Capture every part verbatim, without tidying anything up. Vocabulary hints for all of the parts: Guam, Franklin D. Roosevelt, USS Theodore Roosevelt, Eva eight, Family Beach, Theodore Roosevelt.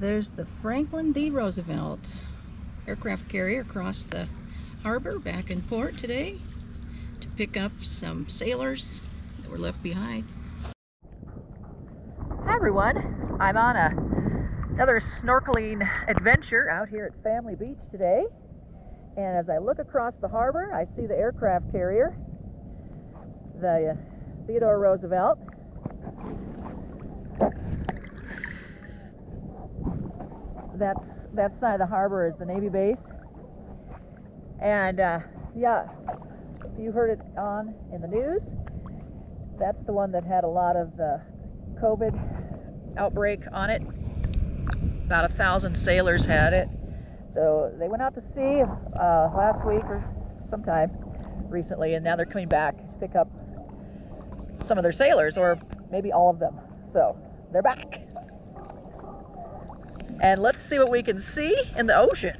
There's the Franklin D. Roosevelt aircraft carrier crossed the harbor back in port today to pick up some sailors that were left behind. Hi everyone, I'm on a, another snorkeling adventure out here at Family Beach today. And as I look across the harbor, I see the aircraft carrier, the uh, Theodore Roosevelt. That's, that side of the harbor is the Navy base. And uh, yeah, you heard it on in the news. That's the one that had a lot of the COVID outbreak on it. About a thousand sailors had it. So they went out to sea uh, last week or sometime recently, and now they're coming back to pick up some of their sailors, or maybe all of them. So they're back. And let's see what we can see in the ocean.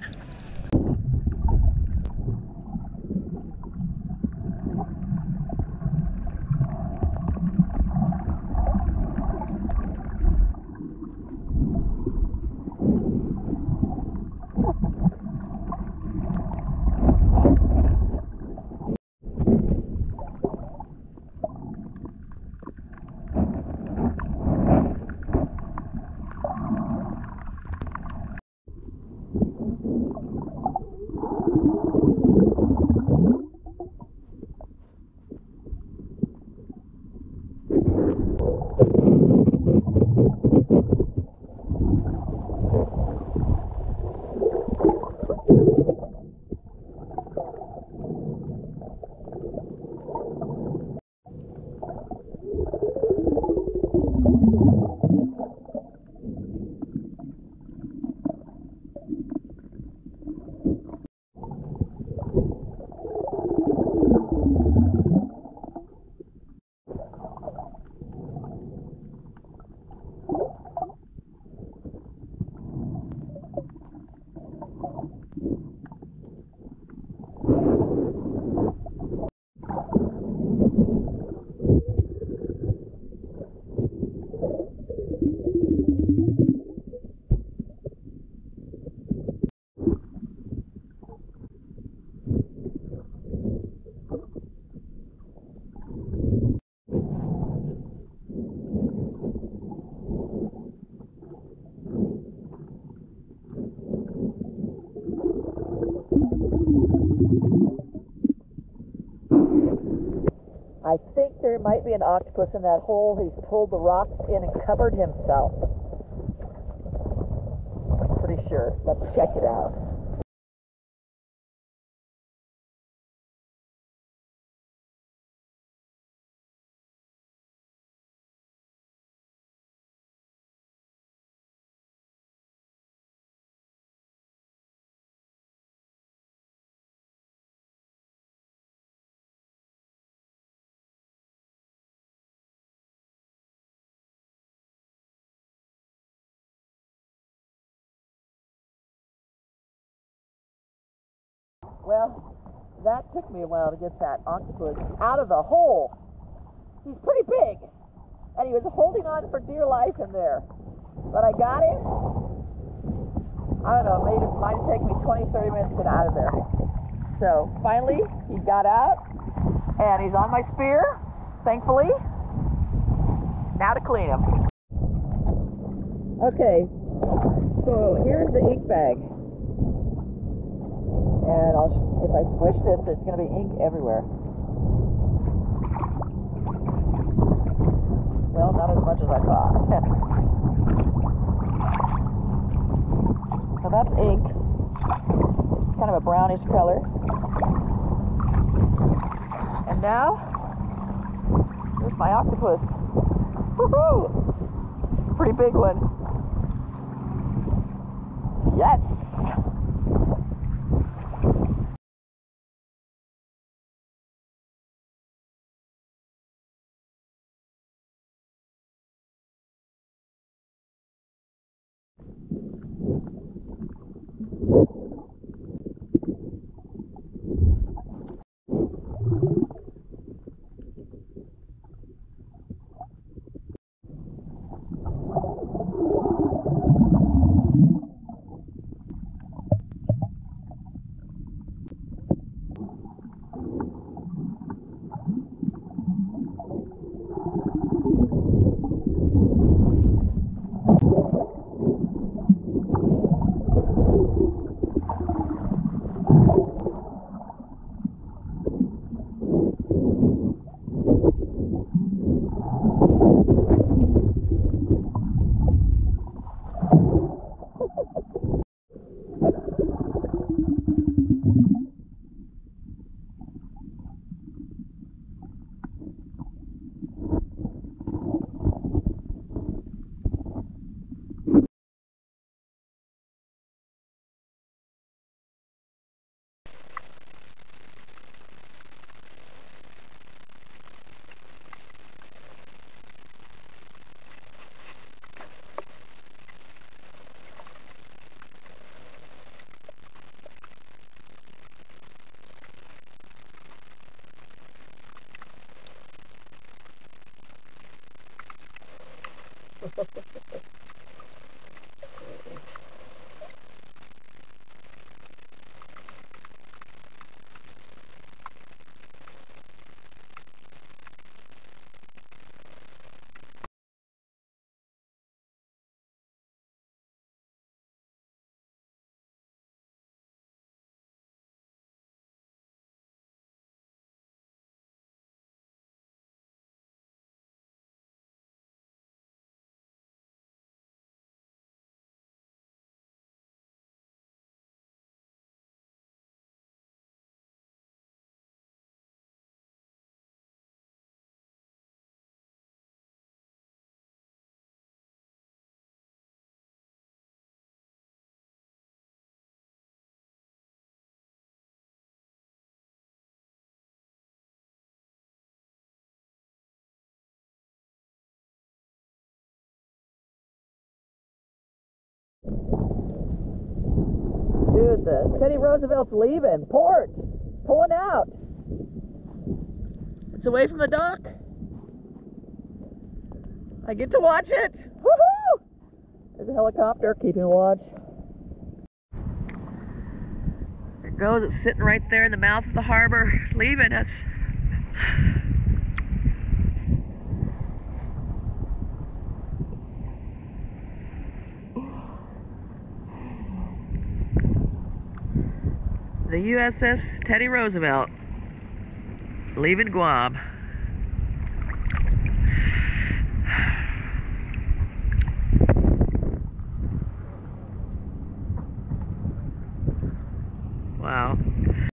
I think there might be an octopus in that hole. He's pulled the rocks in and covered himself. I'm pretty sure. Let's check it out. Well, that took me a while to get that octopus out of the hole. He's pretty big, and he was holding on for dear life in there. But I got him. I don't know, maybe it might have taken me twenty, thirty minutes to get out of there. So finally, he got out, and he's on my spear, thankfully. Now to clean him. Okay, so here's the ink bag. And I'll, if I squish this, there's going to be ink everywhere. Well, not as much as I thought. So that's ink. It's kind of a brownish color. And now, here's my octopus. Woohoo! Pretty big one. Yes! Dude, the Teddy Roosevelt's leaving. Port! Pulling out! It's away from the dock. I get to watch it! Woohoo! There's a helicopter keeping watch. There it goes. It's sitting right there in the mouth of the harbor, leaving us. The U S S Teddy Roosevelt, leaving Guam. Wow.